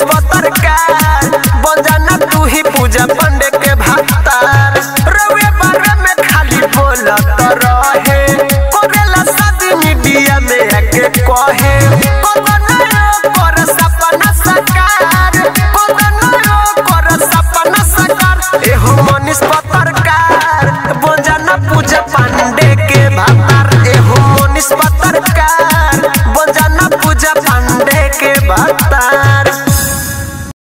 मनीष पत्रकार बन जाना तू ही पूजा पंडे के भक्तार। रवे बारे में खाली बोलत रहे कोरेला शादी मीडिया में आके कहे मनीष पत्रकार बन जाना पूजा पंडे के भक्तार। एहो मनीष पत्रकार बन जाना पूजा पंडे के भक्तार।